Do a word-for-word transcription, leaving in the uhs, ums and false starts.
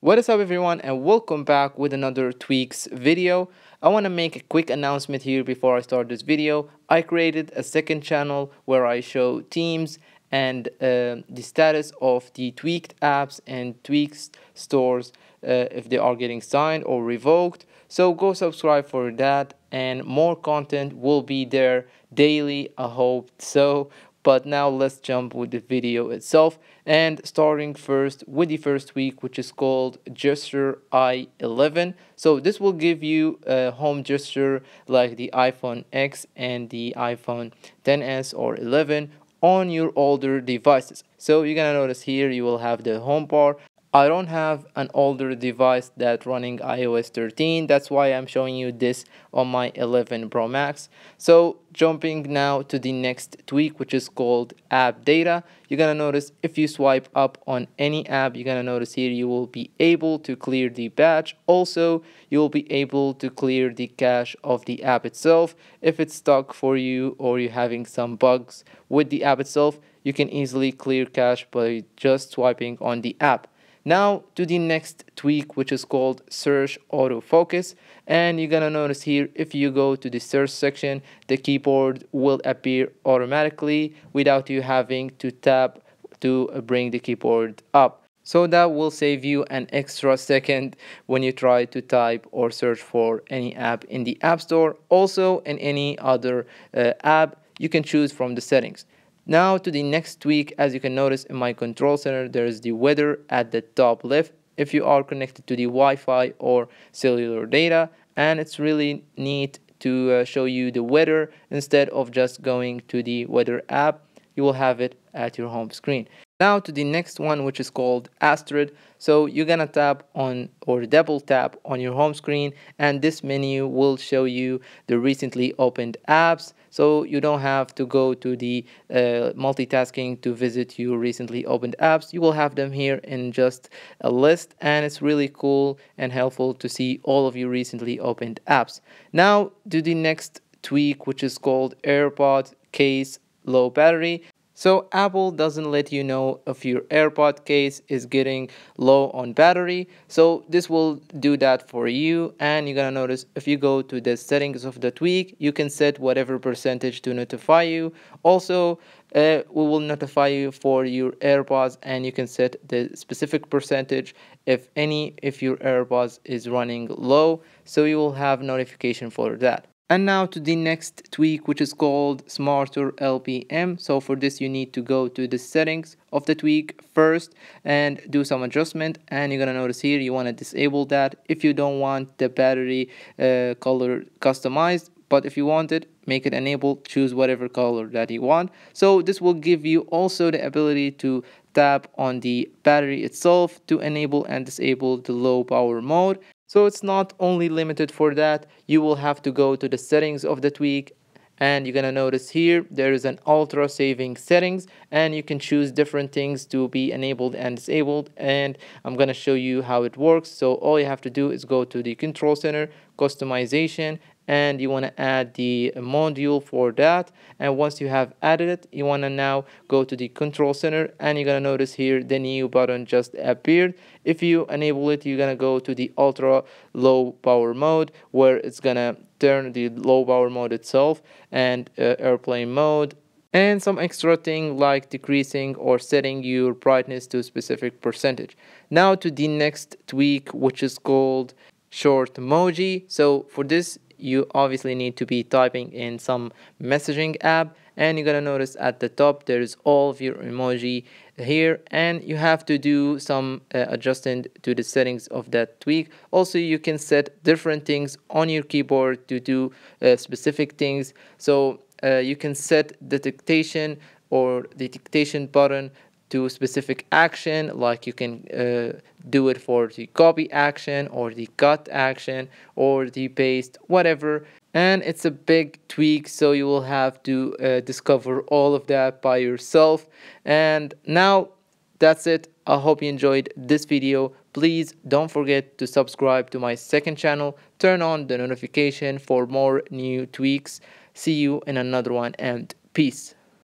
What is up everyone, and welcome back with another tweaks video. I want to make a quick announcement here before I start this video. I created a second channel where I show teams and uh, the status of the tweaked apps and tweaks stores uh, if they are getting signed or revoked. So go subscribe for that, and more content will be there daily, I hope so. But now let's jump with the video itself, and starting first with the first tweak, which is called Gesture i eleven. So this will give you a home gesture like the iPhone ten and the iPhone ten S or eleven on your older devices. So you're gonna notice here you will have the home bar. I don't have an older device that's running iOS thirteen. That's why I'm showing you this on my eleven Pro Max. So jumping now to the next tweak, which is called App Data. You're gonna notice if you swipe up on any app, you're gonna notice here you will be able to clear the batch. Also, you will be able to clear the cache of the app itself. If it's stuck for you or you're having some bugs with the app itself, you can easily clear cache by just swiping on the app. Now to the next tweak, which is called search autofocus, and you're gonna notice here if you go to the search section, the keyboard will appear automatically without you having to tap to bring the keyboard up. So that will save you an extra second when you try to type or search for any app in the App Store. Also in any other uh, app, you can choose from the settings. Now to the next tweak. As you can notice in my control center, there is the weather at the top left if you are connected to the Wi-Fi or cellular data, and it's really neat to uh, show you the weather instead of just going to the weather app. You will have it at your home screen. Now to the next one, which is called Astrid. So you're gonna tap on or double tap on your home screen, and this menu will show you the recently opened apps. So you don't have to go to the uh, multitasking to visit your recently opened apps. You will have them here in just a list, and it's really cool and helpful to see all of your recently opened apps. Now to the next tweak, which is called AirPod case low battery. So Apple doesn't let you know if your AirPod case is getting low on battery. So this will do that for you. And you're gonna notice if you go to the settings of the tweak, you can set whatever percentage to notify you. Also, uh, we will notify you for your AirPods, and you can set the specific percentage if any, if your AirPods is running low. So you will have notification for that. And now to the next tweak, which is called Smarter L P M. So for this, you need to go to the settings of the tweak first and do some adjustment. And you're gonna notice here, you wanna disable that if you don't want the battery uh, color customized. But if you want it, make it enabled, choose whatever color that you want. So this will give you also the ability to tap on the battery itself to enable and disable the low power mode. So it's not only limited for that. You will have to go to the settings of the tweak, and you're gonna notice here there is an ultra saving settings, and you can choose different things to be enabled and disabled, and I'm gonna show you how it works. So all you have to do is go to the control center, customization, and you want to add the module for that. And once you have added it, you want to now go to the control center, and you're going to notice here the new button just appeared. If you enable it, you're going to go to the ultra low power mode, where it's going to turn the low power mode itself and uh, airplane mode, and some extra thing like decreasing or setting your brightness to a specific percentage. Now to the next tweak, which is called ShortMoji. So for this, you obviously need to be typing in some messaging app, and you're gonna notice at the top there is all of your emoji here, and you have to do some uh, adjustment to the settings of that tweak. Also, you can set different things on your keyboard to do uh, specific things. So uh, you can set detectation or detectation button to a specific action, like you can uh, do it for the copy action or the cut action or the paste, whatever. And it's a big tweak, so you will have to uh, discover all of that by yourself. And now that's it. I hope you enjoyed this video. Please don't forget to subscribe to my second channel. Turn on the notification for more new tweaks. See you in another one, and peace.